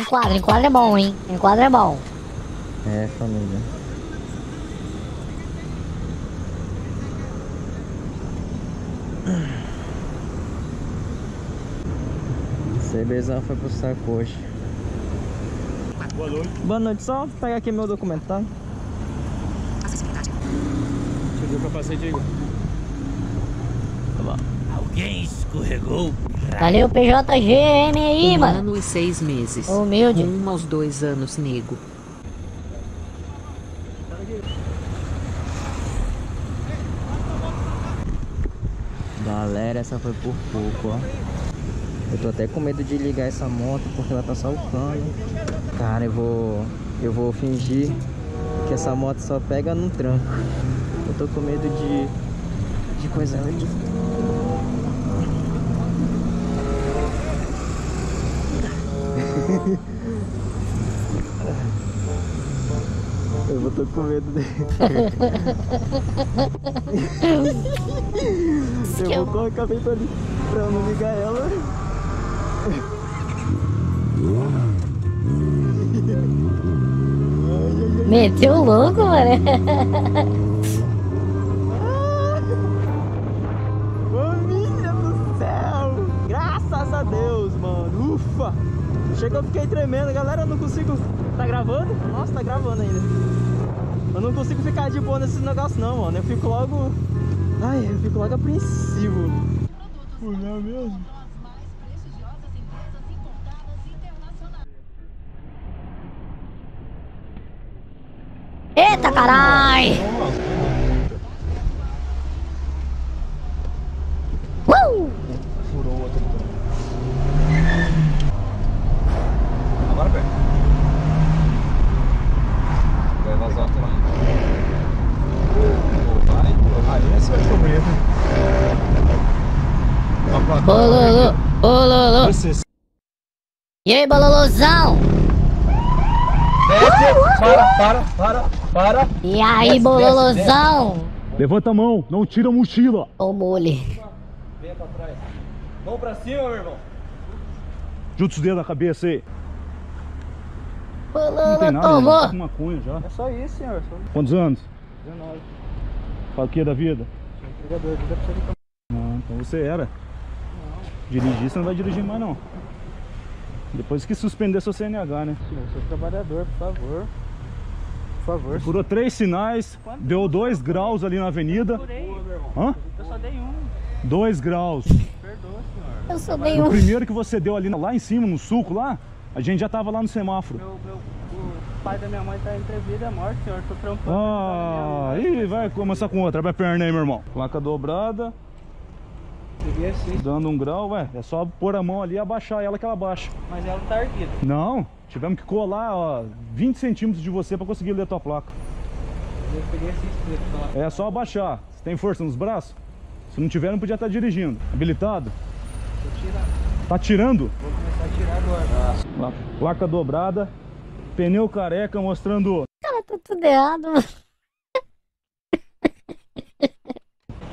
Enquadra é bom, hein? Enquadra é bom. É, família. CBzão foi pro saco hoje. Boa noite. Boa noite, só pegar aqui meu documento, tá? Acessibilidade. Tirei o capacete aí. Tá bom. Alguém escorregou. Valeu, PJGM aí, mano. 1 ano e 6 meses. Humilde. 1 aos 2 anos, nego. Galera, essa foi por pouco, ó. Eu tô até com medo de ligar essa moto porque ela tá só o cano. Cara, eu vou fingir que essa moto só pega no tranco. Eu tô com medo de coisa ruim. Eu tô com medo dele. Eu vou colocar bem ali pra não ligar ela. Meteu louco, mano. Família do céu! Graças a Deus, mano. Ufa! Chegou, fiquei tremendo. Galera, eu não consigo... Tá gravando? Nossa, tá gravando ainda. Eu não consigo ficar de boa nesses negócios não, mano. Eu fico logo... Ai, eu fico logo apreensivo. Mulher mesmo. Eita, carai! Furou o outro. Agora pega. Vai vazar também. Vai, esse vai cobrir. Bololô, bololô. E aí, bololôzão? Desce, para. E aí, desce, bololôzão? Desce. Levanta a mão, não tira a mochila. Ô, mole. Vem pra trás. Vamos pra cima, meu irmão. Junta os dedos na cabeça aí. Não tem nada, tomou. Tá com maconha já. É só isso, senhor. Quantos anos? 19. Fala o que da vida? Entregador, vida pra você. Não, então você era. Não. Dirigir, você não vai dirigir mais, não. Depois que suspender seu CNH, né? Sim, eu sou trabalhador, por favor. Por favor. Furou 3 sinais, quanto? Deu 2 graus ali na avenida. Eu furei. Hã? Eu só dei 1. 2 graus. Perdoa, senhor. Eu só dei 1. O primeiro que você deu ali lá em cima, no sulco lá, a gente já tava lá no semáforo. O pai da minha mãe tá entre vida e morte, senhor. Tô trampando. Ah, e vai começar com outra. Vai perna aí, meu irmão. Placa dobrada. Assim. Dando 1 grau, ué, é só pôr a mão ali e abaixar ela que ela baixa. Mas ela não tá erguida. Não, tivemos que colar, ó, 20 centímetros de você pra conseguir ler a tua placa. Eu peguei assim, placa. É só abaixar. Você tem força nos braços? Se não tiver, não podia estar dirigindo. Habilitado? Tô tirando. Tá tirando? Vou começar a tirar agora. Placa, placa dobrada, pneu careca mostrando... Cara, tá tudo errado, mano.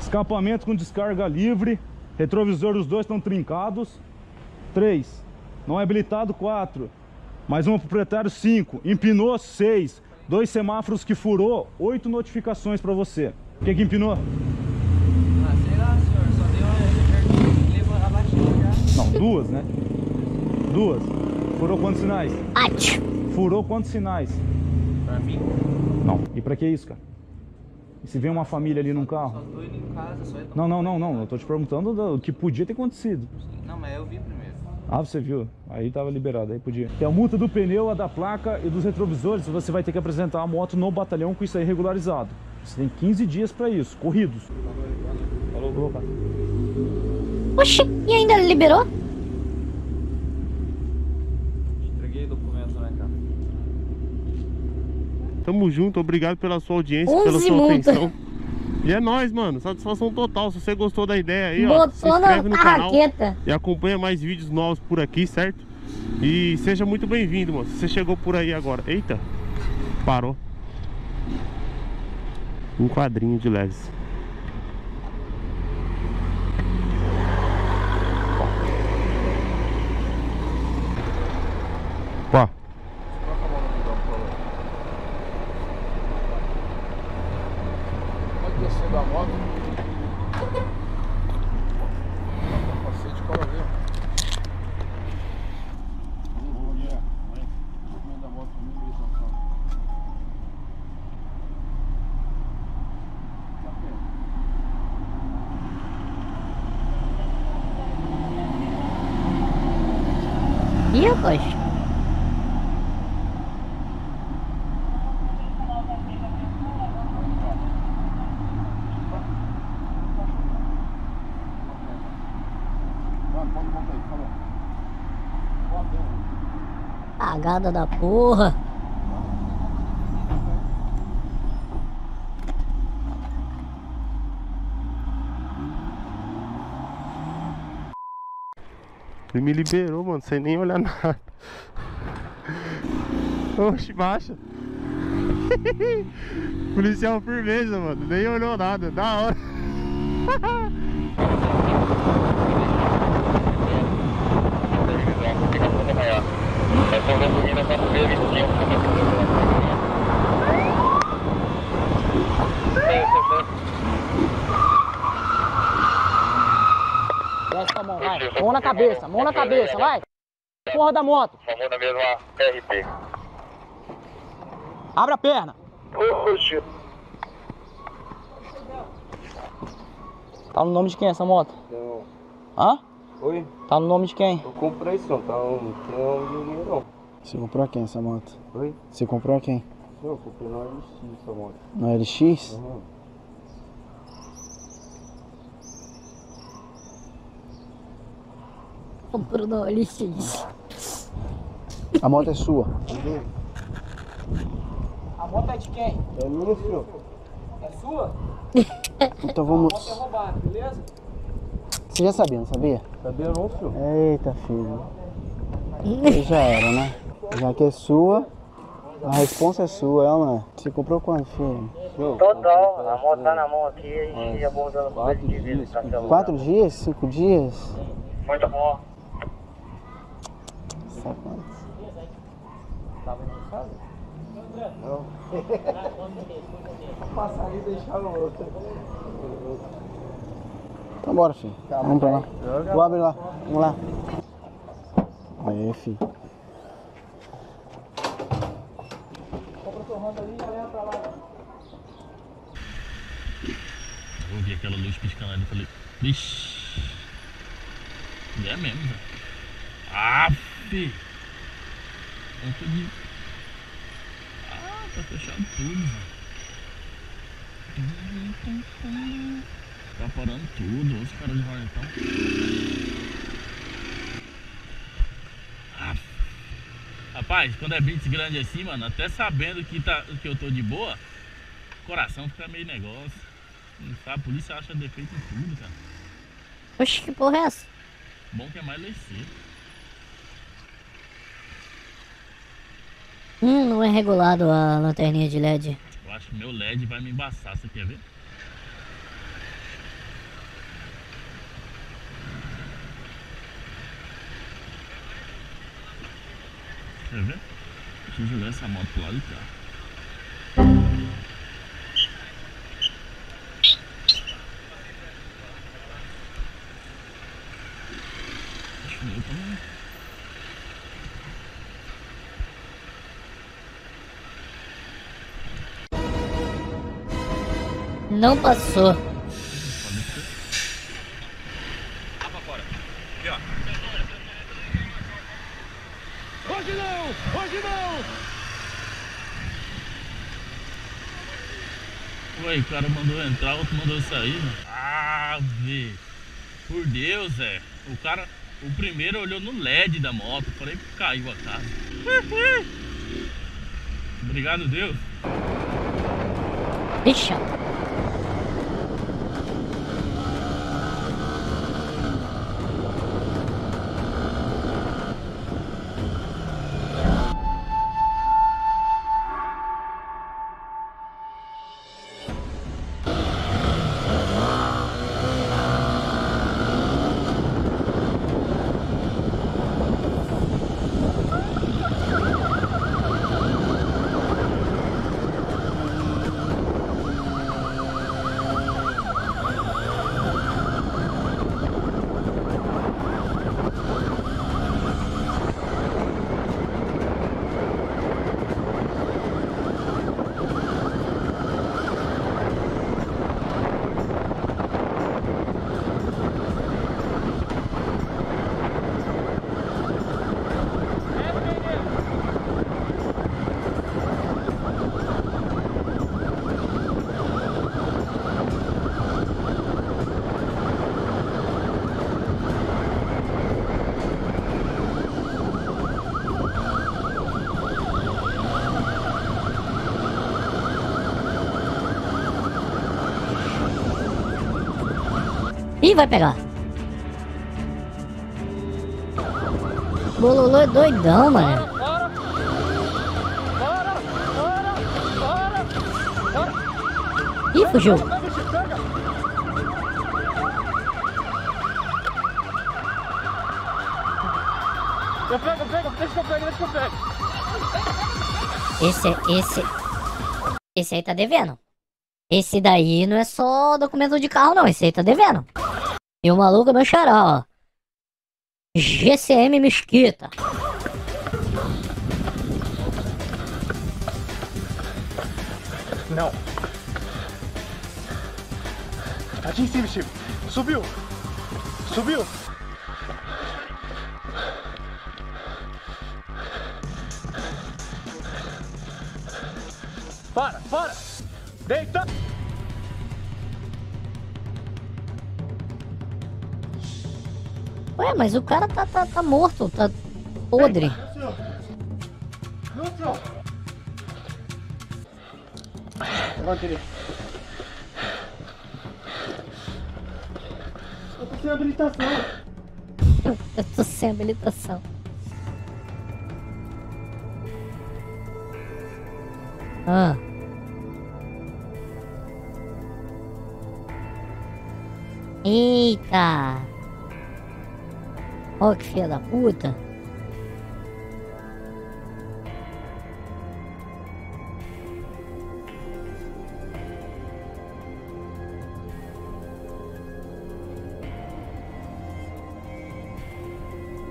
Escapamento com descarga livre. Retrovisor, os 2 estão trincados. 3. Não é habilitado, 4. Mais um proprietário, 5. Empinou, 6. 2 semáforos que furou, 8 notificações pra você. Quem que empinou? Ah, sei lá, senhor. Só deu uma abaixada. Não, 2, né? 2. Furou quantos sinais? Ati. Furou quantos sinais? Pra mim? Não. E pra que isso, cara? E se vem uma família ali num carro? Só tô indo em casa, só indo. Não, eu tô te perguntando o que podia ter acontecido. Não, mas eu vi primeiro. Ah, você viu? Aí tava liberado, aí podia. Tem a multa do pneu, a da placa e dos retrovisores. Você vai ter que apresentar a moto no batalhão com isso aí regularizado. Você tem 15 dias pra isso, corridos. Falou, opa. Oxi, e ainda liberou? Entreguei o documento, né, cara? Tamo junto, obrigado pela sua audiência, pela sua atenção. E é nóis, mano, satisfação total. Se você gostou da ideia aí, ó, se inscreve no canal e acompanha mais vídeos novos por aqui, certo? E seja muito bem-vindo, mano. Se você chegou por aí agora, eita, parou. Um quadrinho de leves. Pa. Pode descer da moto. Passei de cola mesmo. Hoje. Cagada da porra. Ele me liberou, mano, sem nem olhar nada. Oxe, baixa. Policial firmeza, mano, nem olhou nada, da hora. Vai. Mão na cabeça, vai! Porra da moto! Vamos na mesma PRP. Abre a perna! Oxi! Tá no nome de quem essa moto? Não. Hã? Oi? Tá no nome de quem? Eu comprei isso, não tá no dinheiro não. Você comprou a quem essa moto? Oi? Você comprou a quem? Não, eu comprei na LX essa moto. Na LX? Uhum. Comprou na LX. A moto é sua? Uhum. A moto é de quem? É minha, filho. É sua? Então vamos... A moto é roubada, beleza? Você já sabia, não sabia? Sabia não, filho. Eita, filho. Aí já era, né? Já que é sua, a responsa é sua, ela não é? Você comprou quanto, filho? Total, a moto tá na mão aqui, a gente já abordando 4 dias. 4 dias? 5 dias? Muito bom. Tava em casa? Não. Vou passar ali e deixar o outro. Então bora, filho. Vamos pra lá. Vou abrir lá. Vamos lá. Aê, filho. Compra sua ronda ali e já leva pra lá. Eu ouvi aquela luz piscando ali e falei... Vixi. É mesmo, velho. Ah, filho. Ah, tá fechado tudo, velho. Tá parando tudo. Olha os caras de valentão. Ah, rapaz, quando é blitz grande assim, mano, até sabendo que, que eu tô de boa, o coração fica meio negócio. Não sabe, a polícia acha defeito em tudo, cara. Oxe, que porra é essa? Bom que é mais leceiro. Não é regulado a lanterninha de LED. Eu acho que meu LED vai me embaçar, você quer ver? Quer ver? Deixa eu jogar essa moto pro lado de cá. Não passou. Tá pra fora. Aqui, ó. Hoje não! Hoje não! Ué, o cara mandou entrar, o outro mandou sair, mano. Ah, velho. Por Deus, é. O cara... O primeiro olhou no LED da moto, falei que caiu a casa. Obrigado, Deus. Deixa. Ih, vai pegar. Bololô é doidão, mano. Ih, fugiu. Deixa que eu pego. Esse aí tá devendo. Esse daí não é só documento de carro, não. Esse aí tá devendo. E o maluco é meu xará, ó. GCM Mesquita. Não. Aqui em cima, Chico. Subiu. Para. Deita. Ué, mas o cara tá morto, tá podre. Não, senhor. Levanta ele. Eu tô sem habilitação. Ah. Eita. Ó, que filha da puta.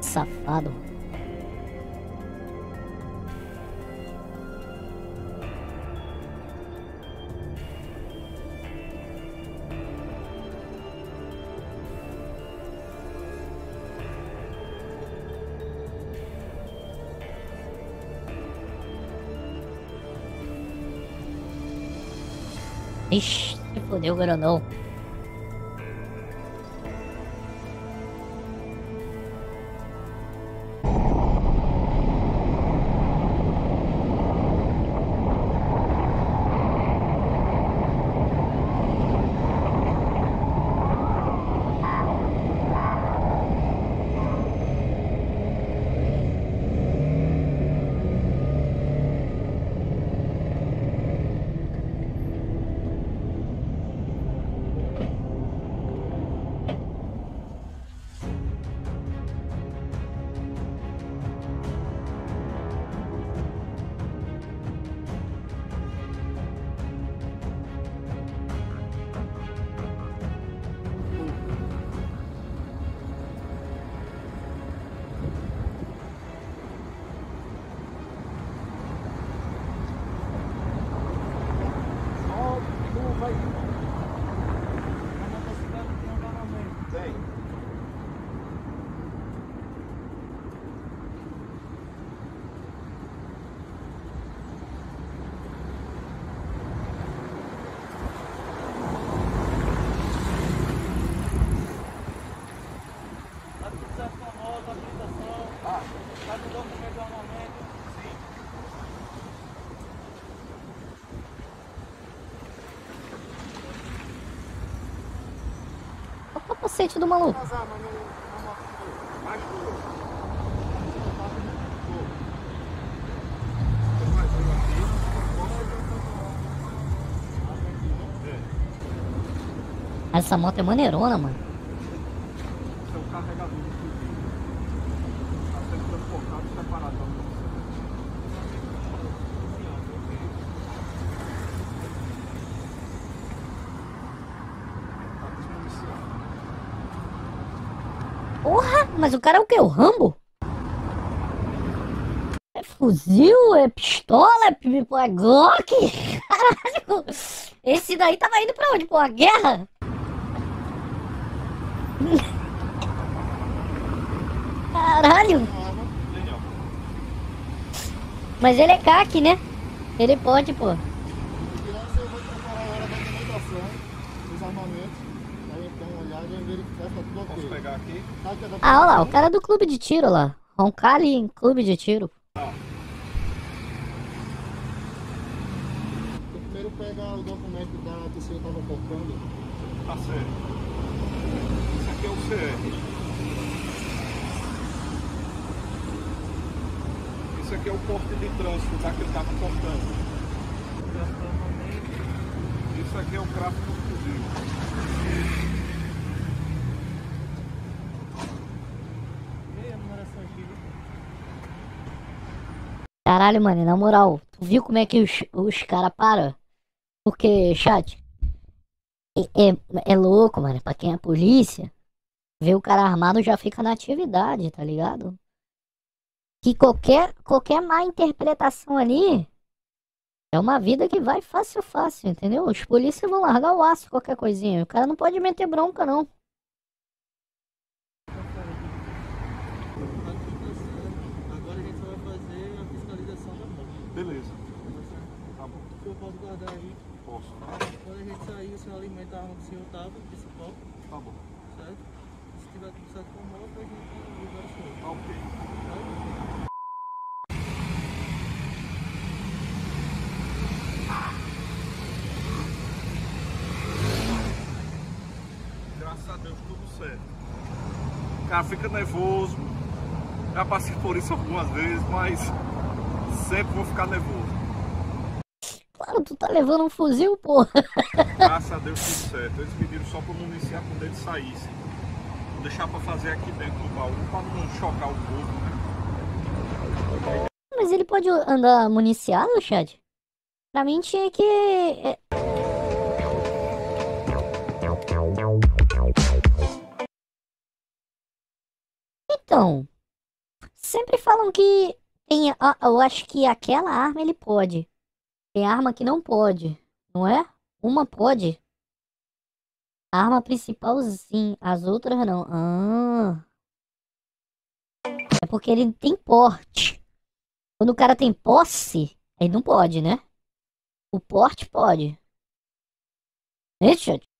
Safado. Ixi, se fodeu, grandão. Cacete do maluco. Essa moto é maneirona, mano. Porra, mas o cara é o que? O Rambo? É fuzil, é pistola, é Glock? Caralho! Esse daí tava indo pra onde? Pô, a guerra? Caralho! Mas ele é CAC, né? Ele pode, pô. Posso pegar aqui? Ah, olha lá, o cara do clube de tiro lá. Roncalli em clube de tiro. Primeiro pega o documento da que o senhor tava colocando. Tá certo. que é o CR. Isso aqui é o corte de trânsito, tá? Que eu estava cortando. Isso aqui é o craft fuzil. Caralho, mano, na moral, tu viu como é que os caras param? Porque, chat, é louco, mano, pra quem é polícia, ver o cara armado já fica na atividade, tá ligado? Que qualquer má interpretação ali é uma vida que vai fácil, fácil, entendeu? Os polícias vão largar o aço, qualquer coisinha, o cara não pode meter bronca, não. Beleza. Tá bom. Eu posso guardar aí? Posso. Quando a gente sair, o senhor alimenta a arma que o senhor tava, principal. Tá bom. Certo? Se tiver tudo certo com o mapa, a gente ligar o senhor. Tá ok. Certo? Graças a Deus, tudo certo. O cara fica nervoso. Já passei por isso algumas vezes, mas... sempre vou ficar nervoso. Claro, tu tá levando um fuzil, porra. Graças a Deus tudo certo. Eles pediram só pra não iniciar quando eles saíssem. Vou deixar pra fazer aqui dentro do baú, pra não chocar o corpo, né? Mas ele pode andar municiado, Chad? Pra mim tinha que... Então... sempre falam que... eu acho que aquela arma ele pode. Tem arma que não pode, não é? Uma pode. A arma principal sim, as outras não. Ah. É porque ele tem porte. Quando o cara tem posse, aí não pode, né? O porte pode. Deixa eu...